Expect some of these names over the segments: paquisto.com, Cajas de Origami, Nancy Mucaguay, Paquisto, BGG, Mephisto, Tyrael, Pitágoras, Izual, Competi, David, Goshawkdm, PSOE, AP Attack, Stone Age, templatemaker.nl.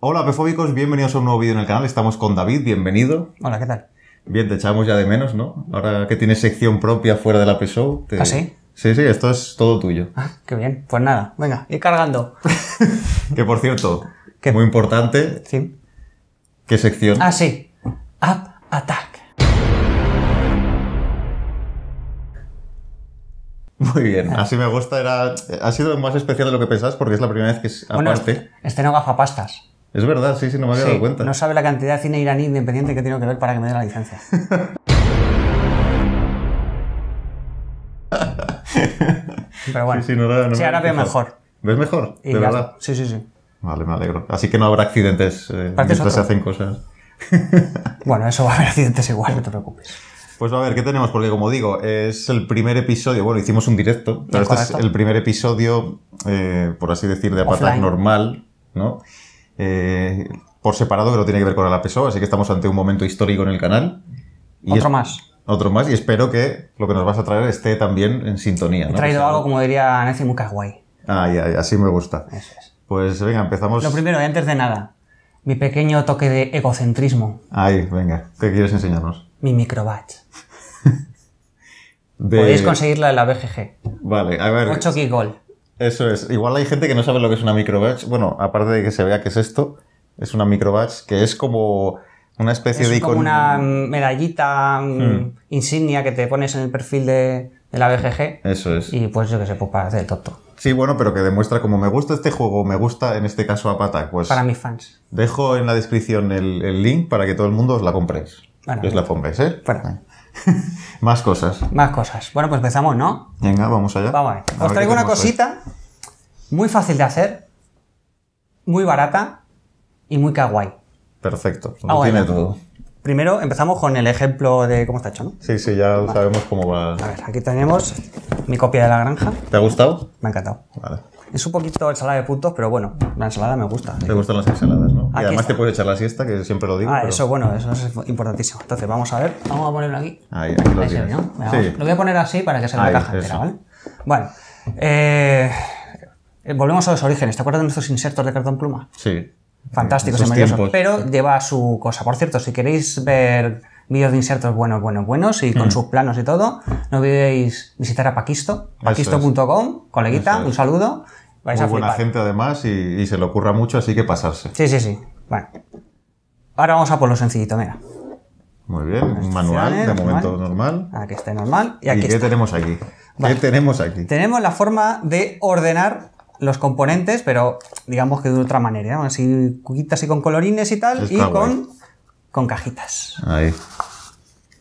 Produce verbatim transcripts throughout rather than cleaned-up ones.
Hola apefóbicos, bienvenidos a un nuevo vídeo en el canal. Estamos con David, bienvenido. Hola, ¿qué tal? Bien, te echamos ya de menos, ¿no? Ahora que tienes sección propia fuera de la P S O E. Te... ¿Ah, sí? Sí, sí, esto es todo tuyo. Ah, qué bien. Pues nada, venga, ir cargando. Que por cierto, ¿qué? Muy importante. Sí. ¿Qué sección? Ah, sí. A P Attack. Muy bien, así me gusta. Era... Ha sido más especial de lo que pensabas porque es la primera vez que es aparte. Bueno, este no gafa pastas. Es verdad, sí, sí, no me había sí, dado cuenta. No sabe la cantidad de cine iraní independiente que tengo que ver para que me dé la licencia. Pero bueno, sí, sí, no era, no sí, ahora veo mejor. ¿Ves mejor? ¿De verdad? Sí, sí, sí. Vale, me alegro. Así que no habrá accidentes eh, mientras se hacen cosas. Bueno, eso va a haber accidentes igual, no te preocupes. Pues a ver, ¿qué tenemos? Porque como digo, es el primer episodio, bueno, hicimos un directo, pero este es el primer episodio, eh, por así decir, de Apatak normal, ¿no? Eh, por separado que no tiene que ver con la P S O E, así que estamos ante un momento histórico en el canal. Y otro es, más. Otro más, y espero que lo que nos vas a traer esté también en sintonía. He ¿no? traído o sea, algo como diría Nancy Mucaguay. Ah, ya, ya, así me gusta. Eso es. Pues venga, empezamos. Lo primero, y antes de nada, mi pequeño toque de egocentrismo. Ahí, venga, ¿qué quieres enseñarnos? Mi microbatch. De... Podéis conseguirla en la B G G. Vale, a ver. ocho K Gold. Eso es. Igual hay gente que no sabe lo que es una microbatch. Bueno, aparte de que se vea qué es esto, es una microbatch que es como una especie es de icono. Es como una medallita hmm. insignia que te pones en el perfil de, de la B G G. Eso es. Y pues yo que sé, pues para hacer el tonto. Sí, bueno, pero que demuestra como me gusta este juego, me gusta en este caso A P Attack. Pues para mis fans. Dejo en la descripción el, el link para que todo el mundo os la compréis. Bueno, es la pongáis, ¿eh? Fuera. Más cosas. Más cosas. Bueno, pues empezamos, ¿no? Venga, vamos allá. Vamos a ver. Os traigo una cosita hoy. Muy fácil de hacer, muy barata y muy kawaii. Perfecto. Lo ah, bueno, tiene todo. Primero empezamos con el ejemplo de cómo está hecho, ¿no? Sí, sí, ya vale. Sabemos cómo va. A ver, aquí tenemos mi copia de la granja. ¿Te ha gustado? Me ha encantado. Vale. Es un poquito ensalada de puntos, pero bueno, la ensalada me gusta. Te gustan las ensaladas, ¿no? Aquí y además está. Te puedes echar la siesta, que siempre lo digo. Ah, pero... eso bueno, eso es importantísimo. Entonces, vamos a ver. Vamos a ponerlo aquí. Ahí, aquí lo tienes. ¿No? Mira, sí. Lo voy a poner así para que se vea la caja entera, ¿vale? Bueno, eh, volvemos a los orígenes. ¿Te acuerdas de nuestros insertos de cartón pluma? Sí. Fantásticos y maravillosos. Pero lleva su cosa. Por cierto, si queréis ver vídeos de insertos buenos, buenos, buenos y con mm. sus planos y todo, no olvidéis visitar a Paquisto, paquisto punto com, coleguita, un saludo. Vais Muy a buena gente además y, y se le ocurra mucho, así que pasarse. Sí, sí, sí. Bueno. Ahora vamos a por lo sencillito, mira. Muy bien, un manual, de momento normal. Aquí está normal. ¿Y, aquí ¿Y qué está. tenemos aquí? Vale. ¿Qué tenemos aquí? Tenemos la forma de ordenar los componentes, pero digamos que de otra manera, ¿no? Así, cuquitas y con colorines y tal, está y con, con cajitas. Ahí.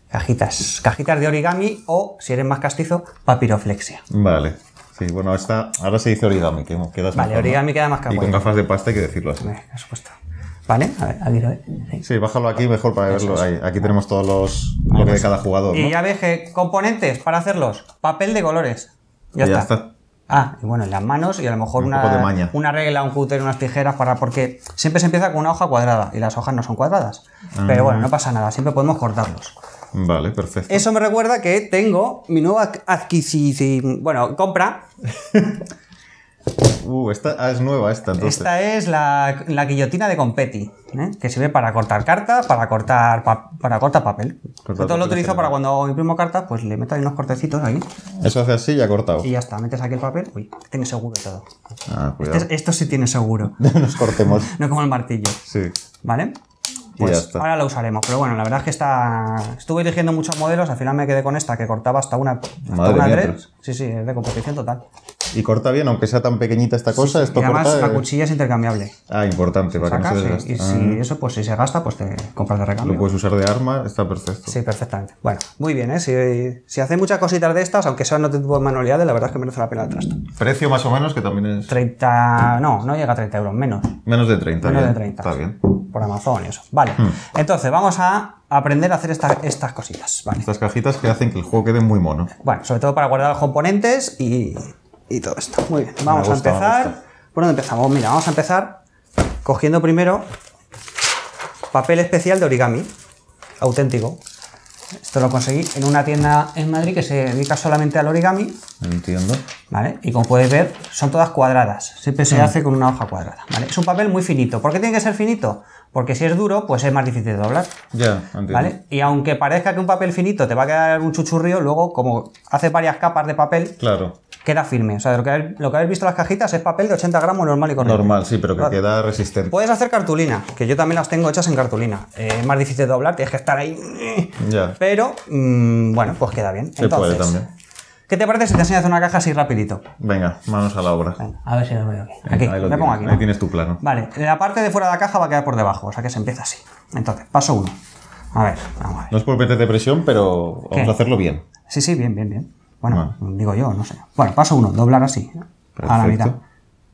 Cajitas. Cajitas de origami o, si eres más castizo, papiroflexia. Vale. Sí, bueno, esta, ahora se dice origami, que queda Vale, mejor, origami ¿no? queda más caguay. Y con gafas de pasta hay que decirlo así. Vale, por supuesto. Vale, a ver, aquí lo ves. Sí. sí, bájalo aquí mejor para eso, verlo. Ahí. Aquí vale. tenemos todos los vale, bloques de cada jugador. Y ¿no? ya ves que componentes para hacerlos, papel de colores. Ya, ya está. está. Ah, y bueno, en las manos y a lo mejor un una, una regla, un cúter, unas tijeras, para porque siempre se empieza con una hoja cuadrada y las hojas no son cuadradas. Ah. Pero bueno, no pasa nada, siempre podemos cortarlos. Vale, perfecto. Eso me recuerda que tengo mi nueva adquisición, bueno, compra. uh, esta ah, es nueva esta entonces. Esta es la, la guillotina de Competi, ¿eh? Que sirve para cortar cartas, para cortar, pa, para cortar papel. Todo lo utilizo para cuando imprimo cartas, pues le meto ahí unos cortecitos ahí. Eso hace así y ya cortado. Y ya está, metes aquí el papel. Uy, tiene seguro todo. Ah, cuidado. Este, esto sí tiene seguro. Nos cortemos. No como el martillo. Sí. ¿Vale? Pues ahora la usaremos, pero bueno, la verdad es que está... Estuve eligiendo muchos modelos, al final me quedé con esta que cortaba hasta una, hasta una tres. Sí, sí, es de competición total. Y corta bien, aunque sea tan pequeñita esta cosa, sí, esto y además corta... además la cuchilla es intercambiable. Ah, importante, para Saca, que no se desgaste. Y, y ah. si eso, pues si se gasta, pues te compras de recambio. Lo puedes usar de arma, está perfecto. Sí, perfectamente. Bueno, muy bien, ¿eh? Si, si hacéis muchas cositas de estas, aunque sean otro tipo de manualidades, la verdad es que merece la pena el trasto. ¿Precio más o menos, que también es...? treinta... no, no llega a treinta euros, menos. Menos de treinta, Menos bien. de treinta. Está bien. Por Amazon y eso. Vale, hmm. entonces vamos a aprender a hacer esta, estas cositas. Vale. Estas cajitas que hacen que el juego quede muy mono. Bueno, sobre todo para guardar los componentes y... y todo esto. Muy bien, vamos gusta, a empezar. ¿Por dónde empezamos? Mira, vamos a empezar cogiendo primero papel especial de origami, auténtico. Esto lo conseguí en una tienda en Madrid que se dedica solamente al origami. Entiendo. ¿Vale? Y como podéis ver, son todas cuadradas. Siempre se sí. hace con una hoja cuadrada. ¿Vale? Es un papel muy finito. ¿Por qué tiene que ser finito? Porque si es duro, pues es más difícil de doblar. Ya, entiendo. ¿Vale? Y aunque parezca que un papel finito te va a quedar un chuchurrío, luego, como hace varias capas de papel, claro, queda firme. O sea, lo que, lo que habéis visto en las cajitas es papel de ochenta gramos normal y corriente. Normal, sí, pero que ¿vale? queda resistente. Puedes hacer cartulina, que yo también las tengo hechas en cartulina. Eh, es más difícil de doblar, tienes que estar ahí. Ya. Pero, mmm, bueno, pues queda bien. Se Entonces, puede también. ¿Qué te parece si te enseñas una caja así rapidito? Venga, manos a la obra. Venga, a ver si lo veo aquí. Aquí, ahí lo me pongo aquí, ¿no? Ahí tienes tu plano. Vale, la parte de fuera de la caja va a quedar por debajo, o sea que se empieza así. Entonces, paso uno. A ver, vamos a ver. No es por meterte presión, pero ¿Qué? vamos a hacerlo bien. Sí, sí, bien, bien, bien. Bueno, bueno, digo yo, no sé. Bueno, paso uno, doblar así. Perfecto. A la mitad.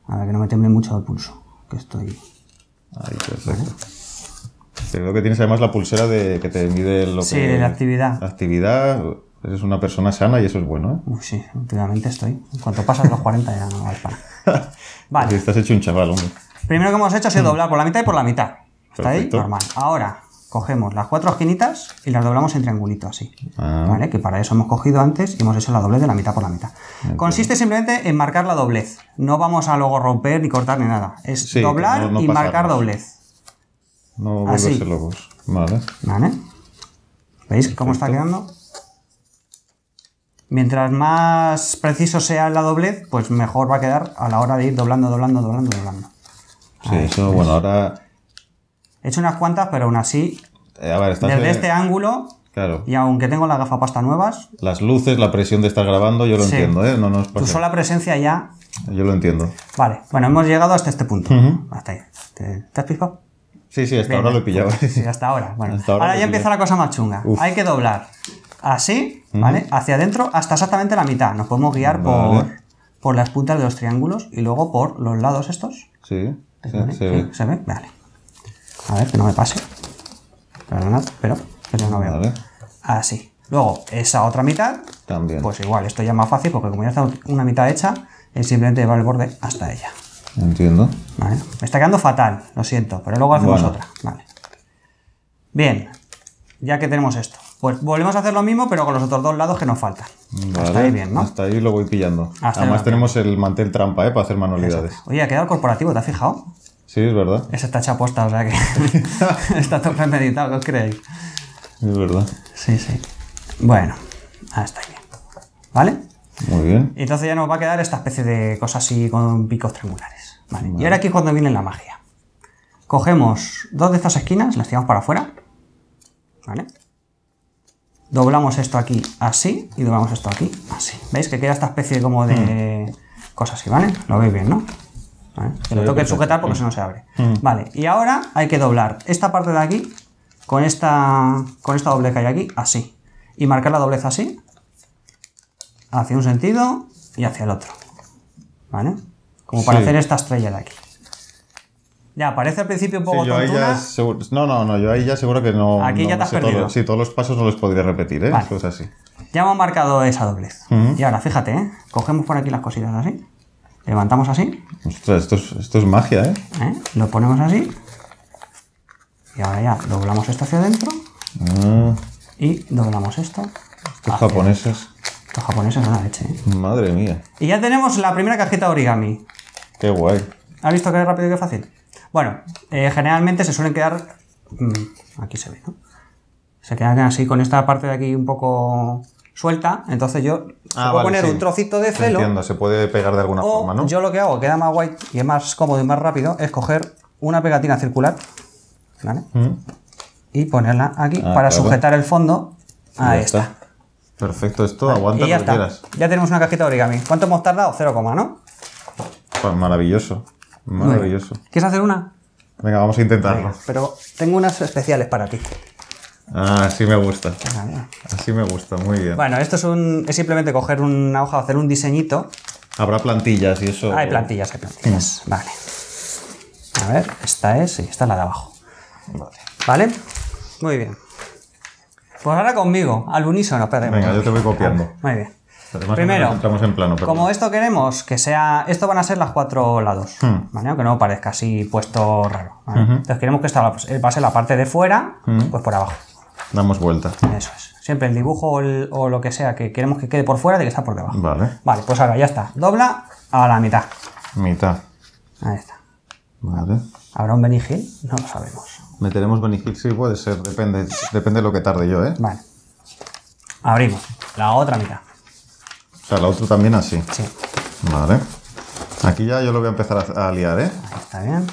A ver, que no me tiemble mucho el pulso. Que estoy... Ahí, perfecto. ¿Vale? Te veo que tienes además la pulsera de que te mide lo sí, que... Sí, la actividad. La actividad... Eres una persona sana y eso es bueno, ¿eh? Uy, sí, últimamente estoy. En cuanto pasas los cuarenta ya no vale para. Vale. Porque estás hecho un chaval, hombre. Primero que hemos hecho es doblar por la mitad y por la mitad. Está ahí, normal. Ahora... Cogemos las cuatro esquinitas y las doblamos en triangulito así, ah. ¿vale? Que para eso hemos cogido antes y hemos hecho la doblez de la mitad por la mitad. Entiendo. Consiste simplemente en marcar la doblez, no vamos a luego romper ni cortar ni nada, es sí, doblar no, no y pasarnos. marcar doblez. No volverse locos. Vale. ¿Vale? ¿Veis Perfecto. cómo está quedando? Mientras más preciso sea la doblez, pues mejor va a quedar a la hora de ir doblando, doblando, doblando, doblando. Sí, Ahí, eso, ¿ves? bueno, ahora... He hecho unas cuantas, pero aún así, eh, a ver, estás desde en... este ángulo, claro. y aunque tengo las gafapasta nuevas... Las luces, la presión de estar grabando, yo lo sí. entiendo, ¿eh? No nos pasa. Tu sola presencia ya... Yo lo entiendo. Vale, bueno, hemos llegado hasta este punto. Uh-huh. Hasta ahí. ¿Te, ¿Te has pillado? Sí, sí, hasta Bien, ahora lo he pillado. Sí, hasta ahora. Bueno, hasta ahora, ahora ya empieza la cosa más chunga. Uf. Hay que doblar así, uh-huh. ¿vale? Hacia adentro hasta exactamente la mitad. Nos podemos guiar vale. por, por las puntas de los triángulos y luego por los lados estos. Sí, sí, ¿vale? se, ve. se ve. Vale. A ver, que no me pase. Perdonad, pero, pero no veo. Vale. Así. Luego, esa otra mitad. También. Pues igual, esto ya es más fácil porque como ya está una mitad hecha, es simplemente llevar el borde hasta ella. Entiendo. Vale. Me está quedando fatal, lo siento, pero luego hacemos bueno. otra. Vale. Bien. Ya que tenemos esto. Pues volvemos a hacer lo mismo, pero con los otros dos lados que nos faltan. Vale. Hasta ahí bien, ¿no? Hasta ahí lo voy pillando. Hasta Además tenemos el mantel trampa, ¿eh? Para hacer manualidades. Exacto. Oye, ha quedado corporativo, ¿te has fijado? Sí, es verdad. Esa está hecha posta, o sea que está todo premeditado, ¿qué os creéis? Es verdad. Sí, sí. Bueno, hasta aquí. ¿Vale? Muy bien. Y entonces ya nos va a quedar esta especie de cosa así con picos triangulares. Vale. Vale. Y ahora aquí es cuando viene la magia. Cogemos dos de estas esquinas, las tiramos para afuera. ¿Vale? Doblamos esto aquí así y doblamos esto aquí así. ¿Veis? Que queda esta especie como de mm. cosa así, ¿vale? Lo veis bien, ¿no? ¿Vale? Que lo tengo que sujetar porque si no se abre. Mm. Vale, y ahora hay que doblar esta parte de aquí con esta, con esta doblez que hay aquí, así. Y marcar la doblez así, hacia un sentido y hacia el otro. ¿Vale? Como para sí. hacer esta estrella de aquí. Ya, parece al principio un poco sí, tontuna. Seguro, no, no, no, yo ahí ya seguro que no. Aquí no ya te has perdido. Todo, sí, todos los pasos no los podría repetir, ¿eh? Vale. Eso es así. Ya hemos marcado esa doblez. Mm. Y ahora, fíjate, ¿eh? Cogemos por aquí las cositas así. Levantamos así. Ostras, esto es, esto es magia, ¿eh? ¿eh? Lo ponemos así. Y ahora ya doblamos esto hacia adentro. Ah. Y doblamos esto. Estos japoneses. Estos japoneses son la leche, ¿eh? Madre mía. Y ya tenemos la primera cajita de origami. Qué guay. ¿Has visto qué rápido y qué fácil? Bueno, eh, generalmente se suelen quedar... Mmm, aquí se ve, ¿no? Se quedan así con esta parte de aquí un poco... suelta, entonces yo ah, puedo vale, poner sí. un trocito de celo. Entiendo, se puede pegar de alguna o forma, ¿no? Yo lo que hago, queda más guay y es más cómodo y más rápido, es coger una pegatina circular, ¿vale? Mm. Y ponerla aquí ah, para claro. sujetar el fondo a esta. Está. Perfecto, esto vale, aguanta lo que quieras. Ya tenemos una cajita de origami. ¿Cuánto hemos tardado? Cero coma, ¿no? Pues maravilloso, maravilloso. ¿Quieres hacer una? Venga, vamos a intentarlo. Venga, pero tengo unas especiales para ti. Ah, así me gusta. Así me gusta, muy bien. Bueno, esto es, un, es simplemente coger una hoja, hacer un diseñito. Habrá plantillas y eso. Hay plantillas, hay plantillas. Mm. Vale. A ver, esta es, sí, esta es la de abajo. Vale. ¿Vale? Muy bien. Pues ahora conmigo, al unísono, espérate. Venga, yo te voy copiando. Vale. Muy bien. Además, Primero, entramos en plano, como esto queremos que sea... Esto van a ser los cuatro lados, mm. ¿vale? Aunque no parezca así puesto raro, ¿vale? Uh-huh. Entonces queremos que esta va a ser la parte de fuera, mm. pues por abajo. Damos vuelta. Eso es. siempre el dibujo o, el, o lo que sea que queremos que quede por fuera de que está por debajo. Vale. Vale, pues ahora ya está. Dobla a la mitad. Mitad. Ahí está. Vale. ¿Habrá un venijil? No lo sabemos. Meteremos venijil, sí, puede ser. Depende, depende de lo que tarde yo, ¿eh? Vale. Abrimos la otra mitad. O sea, la otra también así. Sí. Vale. Aquí ya yo lo voy a empezar a, a liar, ¿eh? Ahí está bien.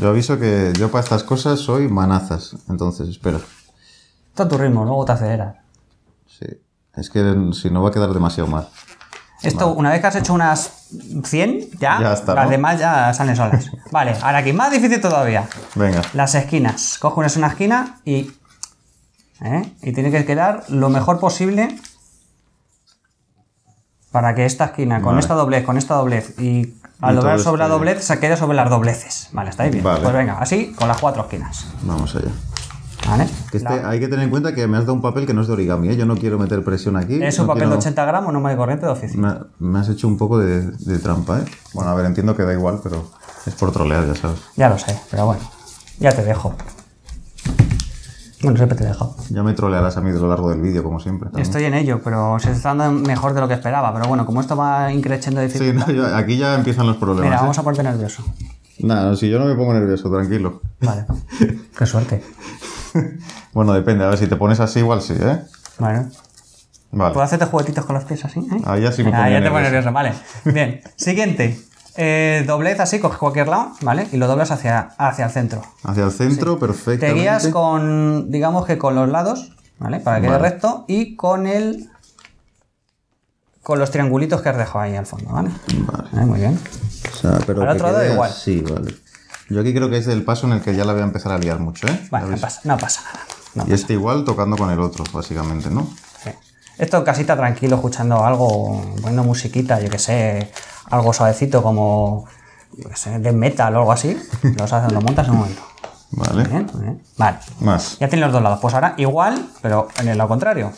Yo aviso que yo para estas cosas soy manazas. Entonces, espera. Está a tu ritmo, luego te aceleras. Sí. Es que si no va a quedar demasiado mal. Esto, vale. Una vez que has hecho unas cien, ya, ya está, las ¿no? demás ya salen solas. Vale, ahora aquí, más difícil todavía. Venga. Las esquinas. Coge una, una esquina y... ¿eh? Y tiene que quedar lo mejor posible para que esta esquina, con vale. esta doblez, con esta doblez y al doblar sobre la doblez, se quede sobre las dobleces. Vale, ¿estáis bien? Vale. Pues venga, así con las cuatro esquinas. Vamos allá. Vale. Este, la... Hay que tener en cuenta que me has dado un papel que no es de origami, ¿eh? Yo no quiero meter presión aquí. Es un no papel quiero... de ochenta gramos, no más corriente de oficina. Me, me has hecho un poco de, de trampa, ¿eh? Bueno, a ver, entiendo que da igual, pero es por trolear, ya sabes. Ya lo sé, pero bueno, ya te dejo. Bueno, siempre te dejo. Ya me trolearás a mí de lo largo del vídeo, como siempre. También. Estoy en ello, pero se está dando mejor de lo que esperaba. Pero bueno, como esto va increciendo de dificultad... Sí, no, yo, aquí ya empiezan los problemas. Mira, ¿eh? Vamos a ponerte nervioso. Nada, si yo no me pongo nervioso, tranquilo. Vale. Qué suerte. Bueno, depende. A ver, si te pones así, igual sí, ¿eh? Bueno. Vale. ¿Puedo hacerte juguetitos con los pies así? ¿Eh? Ah, ya sí me pongo ah, ya nervioso. Te pones nervioso, vale. Bien. Siguiente. Eh, doblez así, coges cualquier lado, ¿vale? Y lo doblas hacia, hacia el centro. Hacia el centro, sí. Perfecto. Te guías con, digamos que con los lados, ¿vale? Para que vale. quede recto y con el... con los triangulitos que has dejado ahí al fondo, ¿vale? Vale. ¿Vale? Muy bien. O sea, pero al otro lado igual. Sí, vale. Yo aquí creo que es el paso en el que ya la voy a empezar a liar mucho, ¿eh? Vale, no pasa, no pasa nada. No y pasa. Este igual tocando con el otro, básicamente, ¿no? Sí. Esto en casita tranquilo, escuchando algo, poniendo musiquita, yo que sé... algo suavecito como de metal o algo así, los haces, los montas en un momento. Vale. Muy bien, muy bien. Vale. Más. Ya tienes los dos lados. Pues ahora igual, pero en el lado contrario.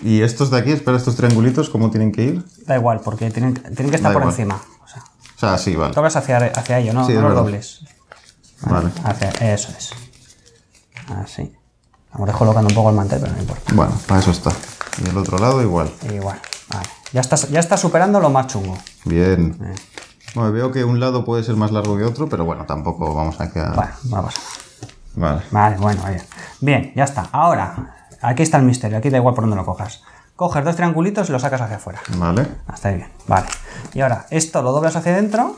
¿Y estos de aquí, espera, estos triangulitos, cómo tienen que ir? Da igual, porque tienen, tienen que estar da por igual. Encima. O sea, o sea, sí, vale. Doblas hacia, hacia ello, no, sí, no los dobles. Vale. Vale. Hacia, eso es. Así. Vamos descolocando un poco el mantel, pero no importa. Bueno, para eso está. Y el otro lado igual. Igual, vale. Ya estás, ya estás superando lo más chungo. Bien. Eh. Bueno, veo que un lado puede ser más largo que otro, pero bueno, tampoco vamos a quedar... Bueno, vamos. Vale. Vale, bueno, bien. Bien, ya está. Ahora, aquí está el misterio. Aquí da igual por dónde lo cojas. Coges dos triangulitos y los sacas hacia afuera. Vale. Hasta ahí bien. Vale. Y ahora, esto lo doblas hacia adentro.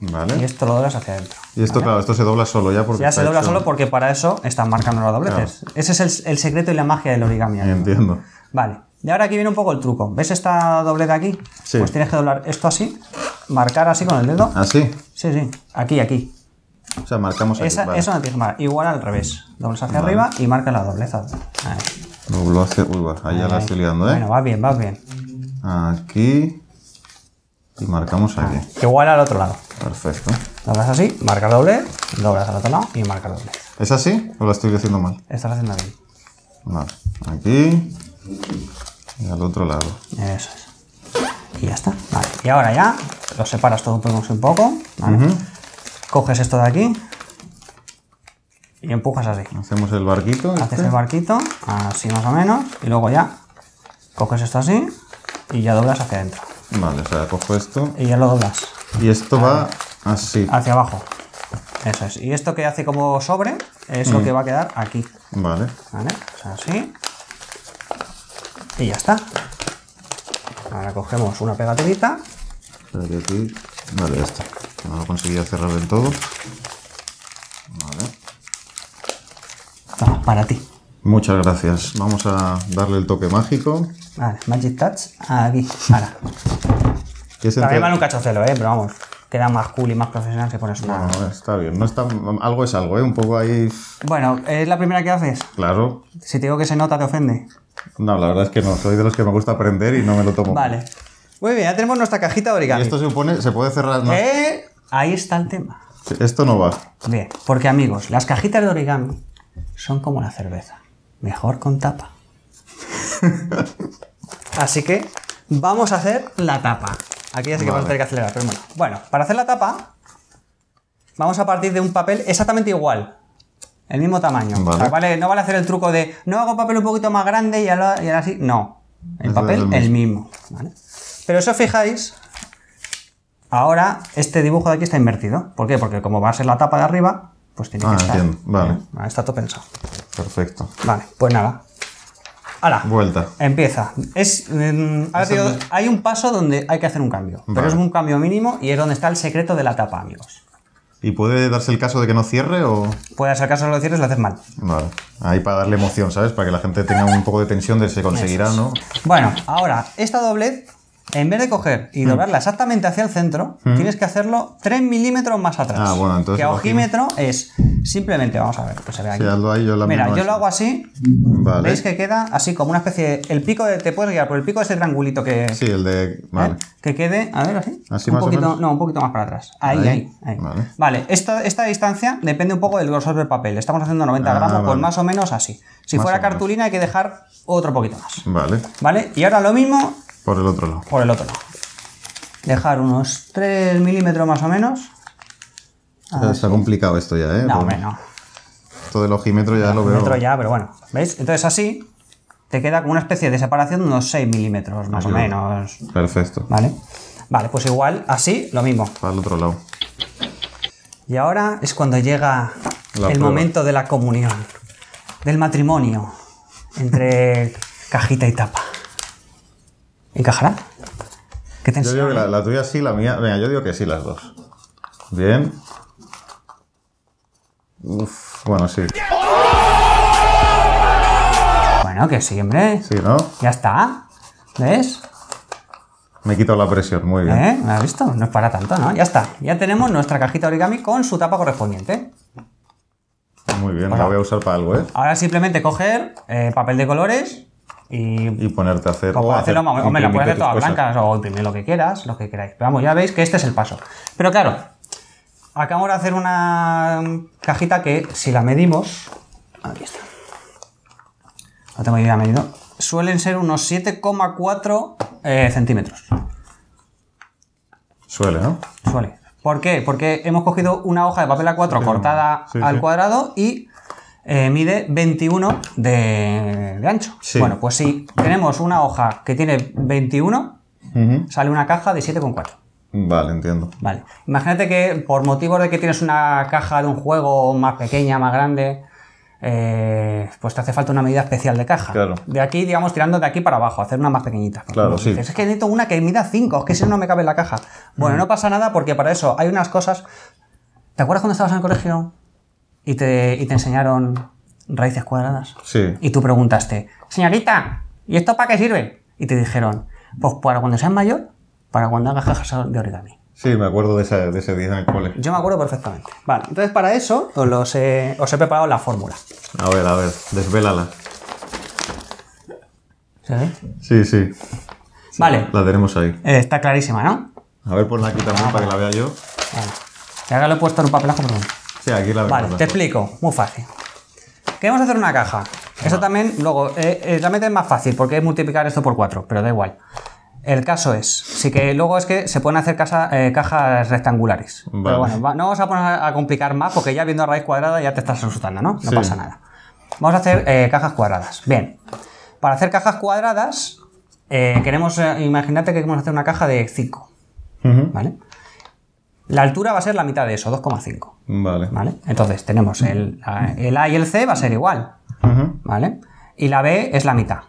Vale. Y esto lo doblas hacia adentro. Y esto, ¿vale? Claro, esto se dobla solo ya porque... Ya se dobla hecho... solo porque para eso están marcando las dobleces. Claro. Ese es el, el secreto y la magia del origami. Entiendo. ¿No? Vale. Y ahora aquí viene un poco el truco. ¿Ves esta doblez aquí? Sí. Pues tienes que doblar esto así, marcar así con el dedo. ¿Así? Sí, sí. Aquí, aquí. O sea, marcamos aquí. Esa, vale. Eso no tienes que marcar. Igual al revés. Doblas hacia vale. arriba y marcas la dobleza. Doblo hacia... Uy, va. Ahí ya la estoy liando, ¿eh? Bueno, vas bien, vas bien. Aquí... Y marcamos aquí. Ahí. Igual al otro lado. Perfecto. Doblas así, marcas doblez, doblas al otro lado y marcas doblez. ¿Es así o la estoy haciendo mal? Estás haciendo bien. Vale. Aquí... Y al otro lado. Eso es. Y ya está. Vale. Y ahora ya lo separas todo un poco. ¿Vale? Uh-huh. Coges esto de aquí y empujas así. Hacemos el barquito. Haces este. el barquito, así más o menos. Y luego ya coges esto así y ya doblas hacia adentro. Vale, o sea, cojo esto. Y ya lo doblas. Y esto vale. va así. Hacia abajo. Eso es. Y esto que hace como sobre es mm. lo que va a quedar aquí. Vale. Vale. O sea, así. Y ya está. Ahora cogemos una pegatinita. Espera que aquí... Vale, ya está. No lo he conseguido cerrar del todo. Vale. Toma, para ti. Muchas gracias. Vamos a darle el toque mágico. Vale, Magic Touch. Aquí, ahora. También vale un cachocelo, ¿eh? Pero vamos, queda más cool y más profesional que pones una... No, está bien. No está... Algo es algo, ¿eh? Un poco ahí... Bueno, ¿es la primera que haces? Claro. Si te digo que se nota, ¿te ofende? No, la verdad es que no. Soy de los que me gusta aprender y no me lo tomo. Vale. Muy bien, ya tenemos nuestra cajita de origami. Y esto se supone, se puede cerrar... ¿no? Eh, ahí está el tema. Esto no va. Bien, porque amigos, las cajitas de origami son como la cerveza. Mejor con tapa. Así que vamos a hacer la tapa. Aquí ya sé que vale. vamos a tener que acelerar, pero bueno. Bueno, para hacer la tapa vamos a partir de un papel exactamente igual. El mismo tamaño. Vale. O sea, vale, no vale hacer el truco de no hago papel un poquito más grande y ahora, y ahora sí. No. El es papel el mismo. El mismo, ¿vale? Pero si os fijáis, ahora este dibujo de aquí está invertido. ¿Por qué? Porque como va a ser la tapa de arriba, pues tiene ah, que estar. Vale. ¿Eh? Está todo pensado. Perfecto. Vale, pues nada. Ahora, vuelta. Empieza. Es, eh, ha habido, el... Hay un paso donde hay que hacer un cambio. Vale. Pero es un cambio mínimo y es donde está el secreto de la tapa, amigos. ¿Y puede darse el caso de que no cierre o...? Puede darse el caso de que no cierres, lo haces mal. Vale. Ahí para darle emoción, ¿sabes? Para que la gente tenga un poco de tensión de si se conseguirá, ¿no? Bueno, ahora, esta doblez, en vez de coger y doblarla exactamente hacia el centro, ¿Mm? Tienes que hacerlo tres milímetros más atrás. Ah, bueno, entonces... Que a ojímetro es... Simplemente, vamos a ver, pues se ve aquí. Sí, hazlo ahí, yo la Mira, yo lo hago así. Vale. ¿Veis que queda así como una especie de... El pico de... Te puedes guiar por el pico de ese triangulito que... Sí, el de... Vale. ¿eh? Que quede... A ver, así. Así un más poquito, o menos. No, un poquito más para atrás. Ahí, ahí. ahí, ahí. Vale. Vale. Esta, esta distancia depende un poco del grosor del papel. Estamos haciendo noventa ah, gramos, vale. Pues más o menos así. Si más fuera cartulina hay que dejar otro poquito más. Vale. Vale. Y ahora lo mismo... Por el otro lado. Por el otro lado. Dejar unos tres milímetros más o menos... Ah, está sí. complicado esto ya, ¿eh? No, hombre, no. Esto del ojímetro ya lo veo. Ya, pero bueno, ¿veis? Entonces así te queda como una especie de separación de unos seis milímetros, más Aquí o va. menos. Perfecto. Vale. Vale, pues igual, así, lo mismo. Para el otro lado. Y ahora es cuando llega la el prueba. momento de la comunión, del matrimonio, entre cajita y tapa. ¿Encajará? ¿Qué te Yo digo que la, la tuya sí, la mía... Venga, yo digo que sí las dos. Bien. Uf, bueno, sí. Bueno, que sí, hombre. Sí, ¿no? Ya está. ¿Ves? Me he quitado la presión, muy bien. ¿Eh? ¿Me has visto? No es para tanto, ¿no? Ya está. Ya tenemos nuestra cajita origami con su tapa correspondiente. Muy bien, bueno, la voy a usar para algo, ¿eh? Ahora simplemente coger eh, papel de colores y... Y ponerte a hacer... O hacerlo, hacer, o me lo puedes hacer todas blancas o imprimir lo que quieras, lo que queráis. Pero vamos, ya veis que este es el paso. Pero claro... Acabamos de hacer una cajita que, si la medimos, aquí está, no tengo idea medido, suelen ser unos siete coma cuatro eh, centímetros. Suele, ¿no? Suele. ¿Por qué? Porque hemos cogido una hoja de papel A cuatro sí, cortada sí, al sí. cuadrado y eh, mide veintiuno de, de ancho. Sí. Bueno, pues si tenemos una hoja que tiene veintiuno, uh-huh. sale una caja de siete coma cuatro. Vale, entiendo. Vale. Imagínate que por motivos de que tienes una caja de un juego más pequeña, más grande, eh, pues te hace falta una medida especial de caja. Claro. De aquí, digamos, tirando de aquí para abajo, hacer una más pequeñita. Claro, sí. Dices, es que necesito una que mida cinco, es que si no, no me cabe en la caja. Bueno, mm. no pasa nada porque para eso hay unas cosas... ¿Te acuerdas cuando estabas en el colegio y te, y te enseñaron raíces cuadradas? Sí. Y tú preguntaste, señorita, ¿y esto para qué sirve? Y te dijeron, pues para cuando seas mayor... Para cuando hagas cajas de origami. Sí, me acuerdo de, esa, de ese día en el cole. Yo me acuerdo perfectamente. Vale, entonces para eso os, los he, os he preparado la fórmula. A ver, a ver, desvélala. ¿Se ve? Sí, sí. Vale. La tenemos ahí. Eh, está clarísima, ¿no? A ver, ponla aquí también ah, para que la vea yo. Vale. Y ahora le he puesto en un papelazo, perdón. Sí, aquí la veo. Vale, te explico. Muy fácil. Queremos hacer una caja. Ah. Eso también, luego, eh, eh, realmente es más fácil porque es multiplicar esto por cuatro, pero da igual. El caso es, sí que luego es que se pueden hacer casa, eh, cajas rectangulares. Vale. Pero bueno, va, no vamos a poner a complicar más porque ya viendo raíz cuadrada ya te estás asustando, ¿no? No sí. pasa nada. Vamos a hacer eh, cajas cuadradas. Bien, para hacer cajas cuadradas, eh, queremos, eh, imagínate que queremos hacer una caja de cinco, uh-huh. ¿vale? La altura va a ser la mitad de eso, dos coma cinco. Vale. ¿Vale? Entonces tenemos el, el A y el C va a ser igual, uh-huh. ¿vale? Y la B es la mitad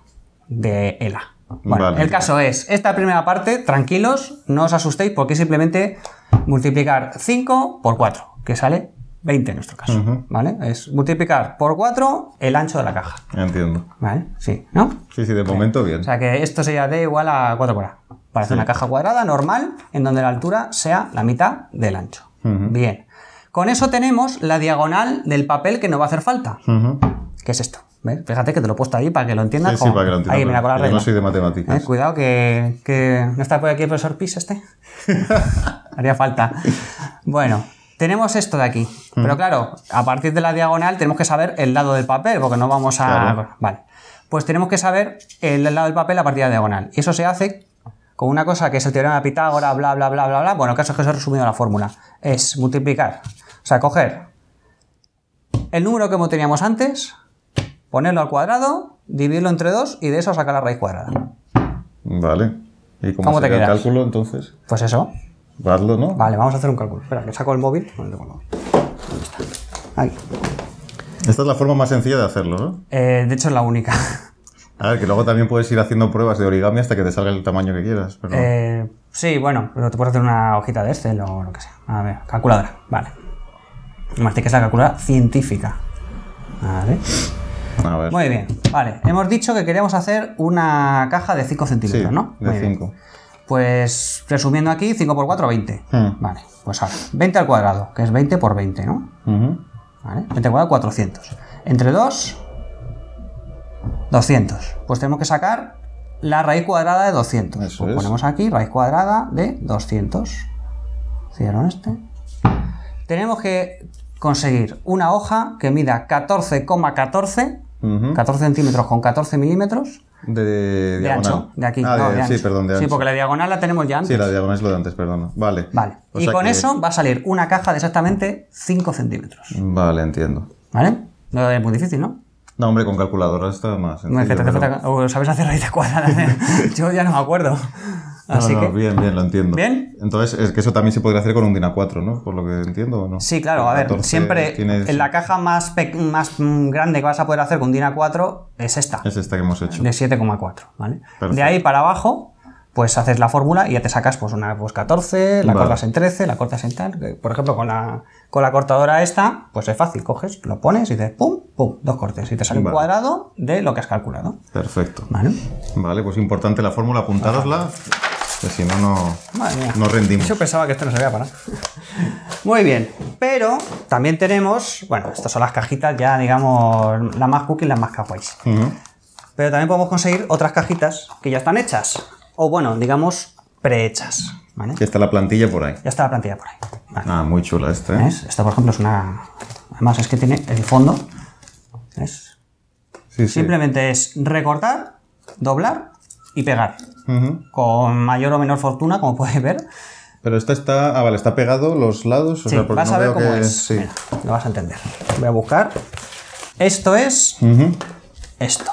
de el A. Bueno, vale, el caso es, esta primera parte, tranquilos, no os asustéis porque simplemente multiplicar cinco por cuatro, que sale veinte en nuestro caso, uh-huh. ¿vale? Es multiplicar por cuatro el ancho de la caja. Entiendo. ¿Vale? Sí, ¿no? Sí, sí, de momento bien. bien. O sea que esto sería D igual a cuatro por A, para hacer sí. una caja cuadrada normal en donde la altura sea la mitad del ancho. Uh-huh. Bien. Con eso tenemos la diagonal del papel que nos va a hacer falta, uh-huh. que es esto. ¿Ves? Fíjate que te lo he puesto ahí para que lo entiendas. Sí, sí, para que lo entiendas. Ahí, mira, con la regla. Yo no soy de matemáticas. ¿Eh? Cuidado que, que... ¿No está por aquí el profesor Pis este? Haría falta. Bueno, tenemos esto de aquí. Mm. Pero claro, a partir de la diagonal tenemos que saber el lado del papel, porque no vamos a... Claro. Vale. Pues tenemos que saber el lado del papel a partir de la diagonal. Y eso se hace con una cosa que es el teorema de Pitágoras, bla, bla, bla, bla, bla. Bueno, el caso es que eso he resumido la fórmula. Es multiplicar. O sea, coger... el número que teníamos antes, ponerlo al cuadrado, dividirlo entre dos y de eso sacar la raíz cuadrada. Vale. ¿Y cómo, ¿Cómo te queda el cálculo entonces? Pues eso. Hazlo, ¿no? Vale, vamos a hacer un cálculo. Espera, que saco el móvil. Bueno, tengo el móvil. ¿Dónde está? Ahí. Esta es la forma más sencilla de hacerlo, ¿no? Eh, de hecho es la única. A ver, que luego también puedes ir haciendo pruebas de origami hasta que te salga el tamaño que quieras. Pero... Eh, sí, bueno, pero te puedes hacer una hojita de Excel o lo que sea. A ver, calculadora, vale. Martín, que es la calculadora científica. Vale. A ver. Muy bien, vale. Hemos dicho que queríamos hacer una caja de cinco centímetros, sí, ¿no? Muy de cinco. Bien. Pues, resumiendo aquí, cinco por cuatro, veinte. Hmm. Vale, pues ahora, veinte al cuadrado, que es veinte por veinte, ¿no? Uh-huh. Vale, veinte al cuadrado, cuatrocientos. Entre dos... doscientos. Pues tenemos que sacar la raíz cuadrada de doscientos. Eso pues ponemos es. Aquí raíz cuadrada de doscientos. Cierro este. Tenemos que conseguir una hoja que mida catorce coma catorce, uh-huh. catorce centímetros con catorce milímetros. De diagonal. De ancho, de aquí. Ah, no, de, de ancho. Sí, perdón, de ancho. Sí, porque la diagonal la tenemos ya antes. Sí, la diagonal es lo de antes, perdón. Vale. Vale. O y con que... eso va a salir una caja de exactamente cinco centímetros. Vale, entiendo. ¿Vale? No es muy difícil, ¿no? No, hombre, con calculadora está más sencillo, no, es que te pero... te falta... ¿Sabes hacer raíces cuadradas? ¿Eh? Yo ya no me acuerdo. Así no, no, que... Bien, bien, lo entiendo. ¿Bien? Entonces, es que eso también se podría hacer con un DIN A cuatro, ¿no? Por lo que entiendo, ¿o no? Sí, claro, a ver, siempre tienes... en la caja más, pe... más grande que vas a poder hacer con un DIN A cuatro es esta. Es esta que hemos hecho. De siete coma cuatro, ¿vale? Perfecto. De ahí para abajo, pues haces la fórmula y ya te sacas pues una pues catorce, la vale. cortas en trece, la cortas en tal. Por ejemplo, con la, con la cortadora esta, pues es fácil, coges, lo pones y dices pum, pum, dos cortes y te sale vale. un cuadrado de lo que has calculado. Perfecto. Vale, vale, pues importante la fórmula, apuntárosla, que si no, no, no rendimos. Yo pensaba que esto no se había parado. Muy bien, pero también tenemos, bueno, estas son las cajitas ya, digamos, las más cookies, las más kawaii. Uh-huh. Pero también podemos conseguir otras cajitas que ya están hechas, o bueno, digamos, prehechas. ¿Vale? Ya está la plantilla por ahí. Ya está la plantilla por ahí. Vale. Ah, muy chula esta, ¿eh? ¿Ves? Esta, por ejemplo, es una... Además, es que tiene el fondo... ¿Ves? Sí, simplemente sí. es recortar, doblar y pegar. Uh-huh. Con mayor o menor fortuna, como puedes ver. Pero esta está... Ah, vale, está pegado los lados. O sí, sea, porque vas no a ver cómo que... es. Sí. Mira, lo vas a entender. Voy a buscar. Esto es... Uh-huh. Esto.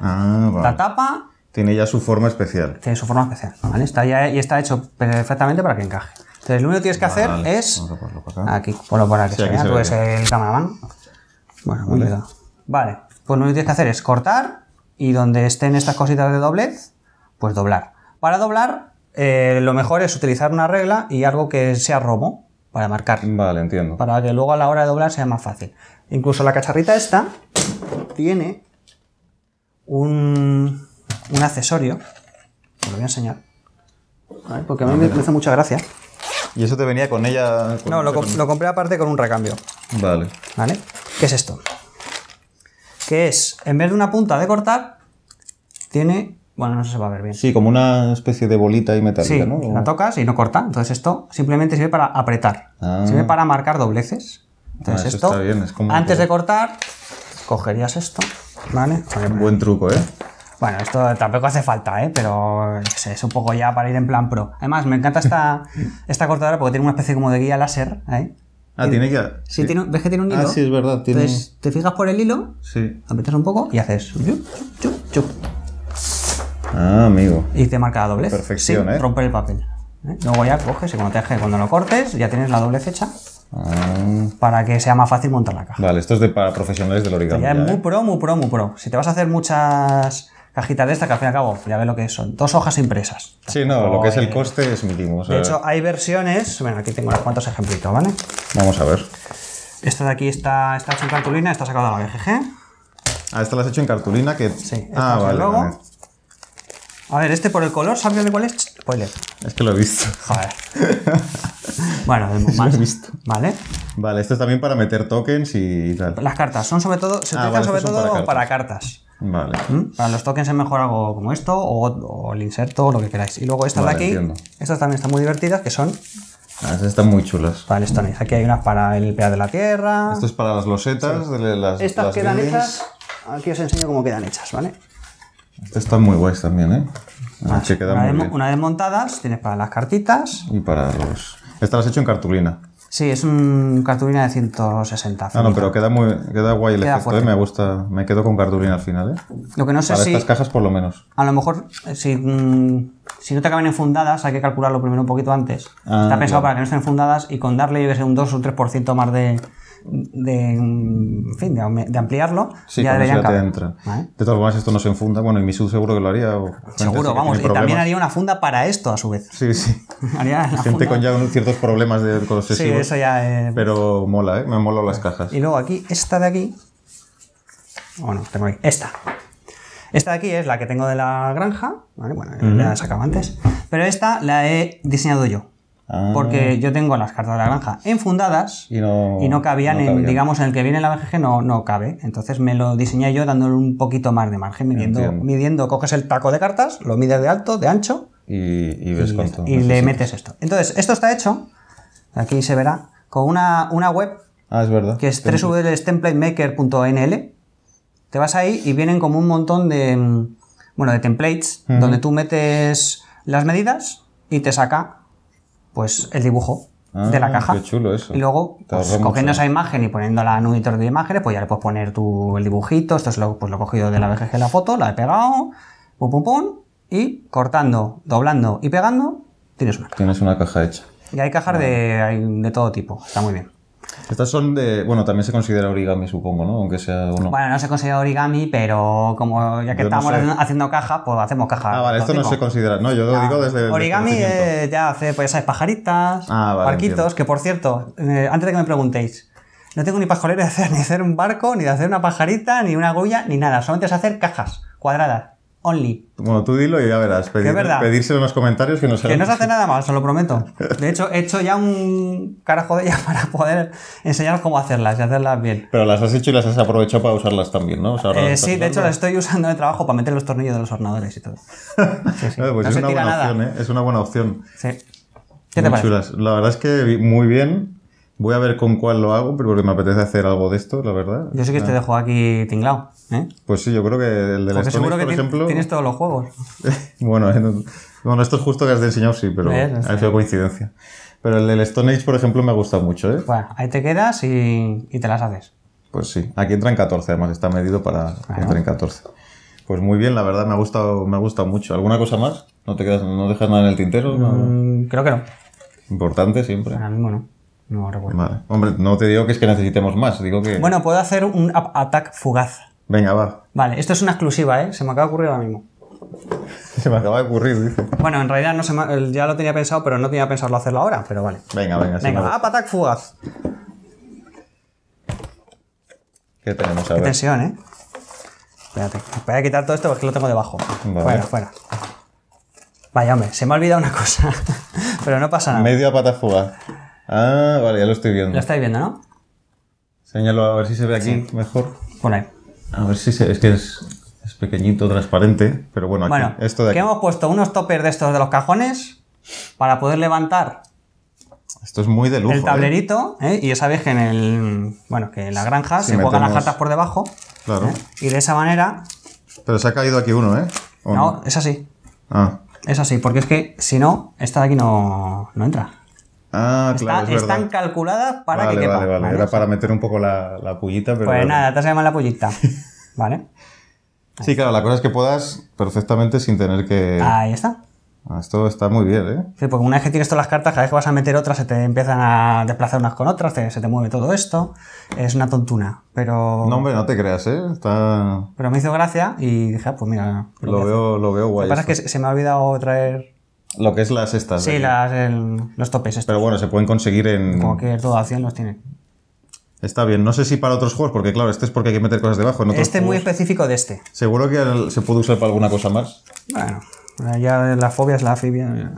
Ah, vale. La tapa... Tiene ya su forma especial. Tiene su forma especial, ¿vale? Está ya, y está hecho perfectamente para que encaje. Entonces, lo único que tienes que vale, hacer vale. es... Para aquí, ponlo por aquí. Sí, aquí se tú eres el cameraman. Bueno, muy bien. Vale, pues lo único que tienes que hacer es cortar y donde estén estas cositas de doblez, pues doblar. Para doblar, eh, lo mejor es utilizar una regla y algo que sea romo para marcar. Vale, entiendo. Para que luego a la hora de doblar sea más fácil. Incluso la cacharrita esta tiene un... un accesorio, os lo voy a enseñar, ¿vale? Porque a mí ah, me hace mucha gracia. ¿Y eso te venía con ella? Con no, lo, comp con... lo compré aparte con un recambio. Vale. ¿Vale? ¿Qué es esto? Que es, en vez de una punta de cortar, tiene, bueno, no sé si se va a ver bien. Sí, como una especie de bolita y metálica, sí, ¿no? Sí, la tocas y no corta. Entonces esto simplemente sirve para apretar, ah. sirve para marcar dobleces. Entonces ah, esto, está bien. Es como antes que... de cortar, cogerías esto, ¿vale? Un buen truco, ¿eh? Bueno, esto tampoco hace falta, ¿eh? Pero es un poco ya para ir en plan pro. Además, me encanta esta, esta cortadora porque tiene una especie como de guía láser, ¿eh? Ah, tiene guía. Sí, tiene, ves que tiene un hilo. Ah, sí, es verdad. Tiene... Entonces, te fijas por el hilo, sí. aprietas un poco y haces... Chup, chup, chup. Ah, amigo. Y te marca la doblez. Perfección, sí, ¿eh? Romper el papel. ¿Eh? Luego ya coges y cuando, te, cuando lo cortes ya tienes la doblez hecha. Ah. Para que sea más fácil montar la caja. Vale, esto es de, para profesionales del origami. Ya es muy ¿eh? pro, muy pro, muy pro. Si te vas a hacer muchas... Cajita de esta que al fin y al cabo, ya ves lo que son, dos hojas impresas. Sí, no, lo que es el coste es mínimo. De hecho, hay versiones, bueno, aquí tengo unos cuantos ejemplitos, ¿vale? Vamos a ver. Esta de aquí está, está hecha en cartulina, está sacada de la B G G. Ah, esta la has hecho en cartulina que... Sí, ah, vale, vale. A ver, este por el color, ¿sabes de cuál es? Spoiler. Es que lo he visto. Joder. Bueno, lo he visto. Vale. Vale, esto es también para meter tokens y tal. Las cartas, son sobre todo, se utilizan sobre todo para cartas. Vale. ¿Mm? Para los tokens es mejor algo como esto o, o el inserto o lo que queráis. Y luego estas vale, de aquí, entiendo. Estas también están muy divertidas, que son... Ah, estas están muy chulas. Para el Stone Age. Aquí hay unas para el pedazo de la tierra. Esto es para las losetas. Sí. De las, estas las quedan líneas. Hechas, aquí os enseño cómo quedan hechas, ¿vale? Estas están muy guays también, ¿eh? Ah, que quedan una, muy vez, bien. Una vez montadas, tienes para las cartitas. Y para los... Estas las he hecho en cartulina. Sí, es un cartulina de ciento sesenta. Ah, no, pero queda muy queda guay el queda efecto, ¿eh? Me gusta, me quedo con cartulina al final, ¿eh? Lo que no sé Para si... estas cajas por lo menos. A lo mejor, si, si no te acaben enfundadas, hay que calcularlo primero un poquito antes. Ah, Está pensado claro. para que no estén enfundadas y con darle, yo que sé, un dos o tres por ciento más de... De, en fin, de, de ampliarlo, sí, ya deberían caber. Te entra. ¿Vale? De todas formas, esto no se enfunda. Bueno, y Misu seguro que lo haría. O seguro, sí vamos. Y problemas. También haría una funda para esto, a su vez. Sí, sí. haría gente funda. con ya ciertos problemas de, con los excesivos. Sí, eso ya. Eh... Pero mola, ¿eh? Me han molado las cajas. Y luego aquí, esta de aquí. Bueno, tengo aquí. Esta. Esta de aquí es la que tengo de la granja. Vale, bueno, mm-hmm. ya la sacaba antes. Pero esta la he diseñado yo. Porque yo tengo las cartas de la granja enfundadas y no, y no cabían, no cabían. En, digamos, en el que viene la B G G no, no cabe. Entonces me lo diseñé yo dándole un poquito más de margen, midiendo, midiendo coges el taco de cartas, lo mides de alto, de ancho y, y, ves y, cuánto y le metes esto. Entonces, esto está hecho, aquí se verá, con una, una web ah, es verdad. que es doble u doble u doble u punto templatemaker punto n l. Te vas ahí y vienen como un montón de, bueno, de templates uh-huh. donde tú metes las medidas y te saca... pues el dibujo ah, de la caja. Qué chulo eso. Y luego, pues, cogiendo esa imagen y poniéndola en un editor de imágenes, pues ya le puedes poner tu el dibujito. Esto es lo, pues, lo he cogido de la B G G, la foto, la he pegado, pum, pum, pum, y cortando, doblando y pegando, tienes una caja. Tienes una caja hecha. Y hay cajas ah. de, de todo tipo, está muy bien. Estas son de... Bueno, también se considera origami, supongo, ¿no? Aunque sea uno. Bueno, no se considera origami, pero como ya que yo estamos no sé. haciendo caja, pues hacemos caja. Ah, vale, esto tipo. no se considera... No, yo lo ah, digo desde... Origami desde eh, ya hace, pues, esas pajaritas, ah, vale, barquitos, entiendo. que por cierto, eh, antes de que me preguntéis, no tengo ni pajolera de hacer ni hacer un barco, ni de hacer una pajarita, ni una grulla, ni nada. Solamente es hacer cajas cuadradas. Only. Bueno, tú dilo y ya verás. Pedir, pedírselo en los comentarios que no se Que no se hace nada mal, se lo prometo. De hecho, he hecho ya un carajo de ella para poder enseñaros cómo hacerlas y hacerlas bien. Pero las has hecho y las has aprovechado para usarlas también, ¿no? O sea, ahora eh, sí, de hecho las estoy usando de trabajo para meter los tornillos de los ordenadores y todo. Sí, sí. Pues no es, se una tira buena nada. Opción, ¿eh? Es una buena opción. Sí. ¿Qué te parece? Chulas. La verdad es que muy bien. Voy a ver con cuál lo hago, pero porque me apetece hacer algo de esto, la verdad. Yo sé que ah. te dejo aquí tinglao, ¿eh? Pues sí, yo creo que el de la Stone Age, por que ejemplo... tienes todos los juegos. bueno, en... bueno, esto es justo que has enseñado, sí, pero ¿ves? ha sido sí. coincidencia. Pero el del Stone Age, por ejemplo, me ha gustado mucho, ¿eh? Bueno, ahí te quedas y, y te las haces. Pues sí. Aquí entra en catorce, además está medido para bueno. entrar en catorce. Pues muy bien, la verdad, me ha gustado, me ha gustado mucho. ¿Alguna cosa más? ¿No te quedas, no dejas nada en el tintero? Mm, no. Creo que no. Importante siempre. Ahora mismo no. No recuerdo. Vale. Hombre, no te digo que es que necesitemos más. Digo que... Bueno, puedo hacer un A P Attack fugaz. Venga, va. Vale, esto es una exclusiva, ¿eh? Se me acaba de ocurrir ahora mismo. Se me acaba de ocurrir, dice. Bueno, en realidad no se me... ya lo tenía pensado, pero no tenía pensado hacerlo ahora, pero vale. Venga, venga. Sí, venga, va. A P Attack fugaz. ¿Qué tenemos ahora? Qué tensión, ¿eh? Espérate. Voy a quitar todo esto porque es que lo tengo debajo. Vale. Fuera, fuera. Vaya, hombre, se me ha olvidado una cosa. pero no pasa nada. Medio A P Attack fugaz. Ah, vale, ya lo estoy viendo. Lo estáis viendo, ¿no? Señalo a ver si se ve aquí sí. mejor. Por ahí. A ver si se... Es que es, es pequeñito, transparente, pero bueno, aquí, bueno, esto de aquí. Que hemos puesto unos toppers de estos de los cajones para poder levantar... Esto es muy de lujo, el tablerito, ¿eh? ¿eh? Y ya sabéis que en el... Bueno, que en la granja sí, se metemos... juegan las cartas por debajo. Claro. ¿eh? Y de esa manera... Pero se ha caído aquí uno, ¿eh? No, no, es así. Ah. Es así, porque es que si no, esta de aquí no, no entra. Ah, claro, Está, es están verdad. calculadas para vale, que quepa. Vale, vale, vale. Era para meter un poco la, la pullita, pero... Pues vale. nada, te has llamado la pullita, ¿vale? Ahí sí, está. Claro, la cosa es que puedas perfectamente sin tener que... Ahí está. Esto está muy bien, ¿eh? Sí, porque una vez que tienes todas las cartas, cada vez que vas a meter otras se te empiezan a desplazar unas con otras, te, se te mueve todo esto. Es una tontuna, pero... No, hombre, no te creas, ¿eh? Está... Pero me hizo gracia y dije, ah, pues mira... Lo veo, lo veo guay. Lo que pasa es que se me ha olvidado traer... Lo que es las estas. Sí, las, el, los topes estos. Pero bueno, se pueden conseguir en... Como que todo a cien los tiene. Está bien. No sé si para otros juegos, porque claro, este es porque hay que meter cosas debajo. En otros este es muy específico de este. Seguro que el, se puede usar para alguna cosa más. Bueno, ya la fobia es la fibia.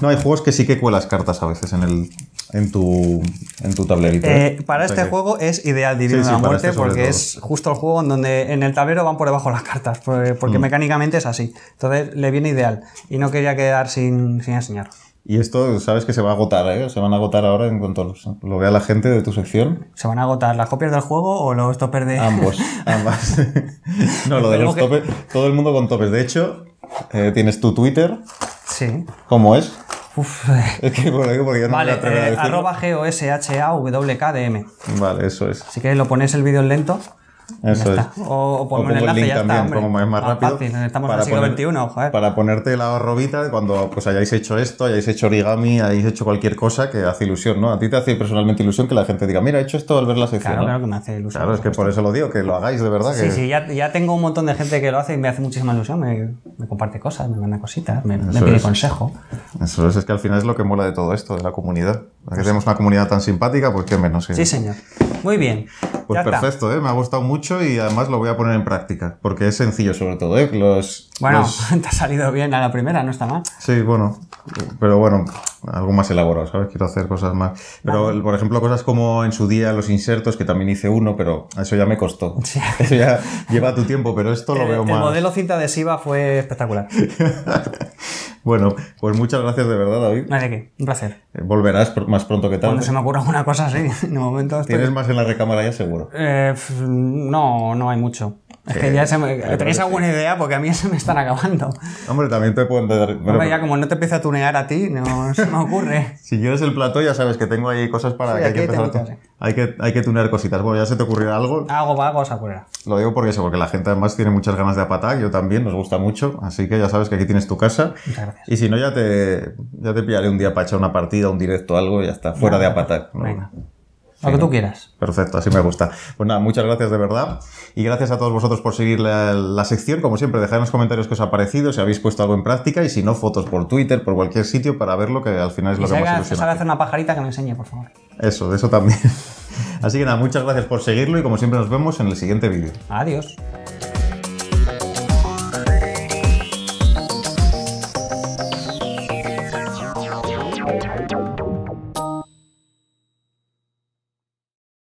No, hay juegos que sí que cuelas cartas a veces en el en tu, en tu tablerito. Eh, para o sea este que... juego es ideal Divino sí, sí, de la Muerte este porque todo. es justo el juego en donde en el tablero van por debajo las cartas, porque mm. mecánicamente es así. Entonces le viene ideal y no quería quedar sin, sin enseñar. Y esto sabes que se va a agotar, ¿eh? Se van a agotar ahora en cuanto lo vea la gente de tu sección. ¿Se van a agotar las copias del juego o los topes de...? Ambos, ambas. no, lo de los que... topes, todo el mundo con topes. De hecho, eh, tienes tu Twitter. Sí. ¿Cómo es? Uf. Okay, bueno, porque yo no vale, me eh, arroba G O S H A W K D M. Vale, eso es. Así que lo pones el vídeo en lento. Eso es. O, o pongo el enlace, link ya también, está, como es más rápido. Fácil, estamos en el siglo veintiuno, joder. Para ponerte la robita cuando pues hayáis hecho esto, hayáis hecho origami, hayáis hecho cualquier cosa que hace ilusión, ¿no? A ti te hace personalmente ilusión que la gente diga, mira, he hecho esto al ver la sección. Claro, ¿no? Claro que me hace ilusión. Claro, es que por eso lo digo, que lo hagáis de verdad. Sí, que... sí, ya, ya tengo un montón de gente que lo hace y me hace muchísima ilusión. Me, me comparte cosas, me manda cositas, me, me pide es. consejo. Eso es, es que al final es lo que mola de todo esto, de la comunidad. Que tenemos una comunidad tan simpática, pues qué menos. Sí, sí señor. Muy bien. Pues ya perfecto, ¿eh? Me ha gustado mucho y además lo voy a poner en práctica, porque es sencillo sobre todo, ¿eh? Los, bueno, los... te ha salido bien a la primera, no está mal. Sí, bueno, pero bueno, algo más elaborado, ¿sabes? Quiero hacer cosas más. Pero, vale. Por ejemplo, cosas como en su día los insertos, que también hice uno, pero eso ya me costó. Sí. Eso ya lleva tu tiempo, pero esto lo el, veo el más... El modelo cinta adhesiva fue espectacular. Bueno, pues muchas gracias de verdad, David. Vale, que un placer. Volverás más pronto que tarde. Cuando se me ocurra alguna cosa, sí. De momento estoy... ¿Tienes más en la recámara ya, seguro? Eh, no, no hay mucho. Es que, que ya se me... ¿Tenéis alguna sí. idea? Porque a mí se me están acabando. Hombre, también te pueden dar... Hombre, bueno, ya como no te empiezo a tunear a ti, no se me ocurre. Si quieres el plató, ya sabes que tengo ahí cosas para... Sí, que hay que, empezar tengo, a... sí. hay, que, hay que tunear cositas. Bueno, ya se te ocurrirá algo. Algo va, algo se ocurrirá. Lo digo porque eso, porque la gente además tiene muchas ganas de A P Attack, yo también, nos gusta mucho. Así que ya sabes que aquí tienes tu casa. Muchas gracias. Y si no, ya te, ya te pillaré un día para echar una partida, un directo, algo, y ya está. Fuera vale, de A P Attack, ¿no? Venga. Lo que tú quieras. Perfecto, así me gusta. Pues nada, muchas gracias de verdad. Y gracias a todos vosotros por seguir la, la sección. Como siempre, dejad en los comentarios qué os ha parecido, si habéis puesto algo en práctica y si no, fotos por Twitter, por cualquier sitio para verlo, que al final es lo que más ilusiona. Si sabe hacer una pajarita, que me enseñe, por favor. Eso, de eso también. Así que nada, muchas gracias por seguirlo y como siempre nos vemos en el siguiente vídeo. Adiós.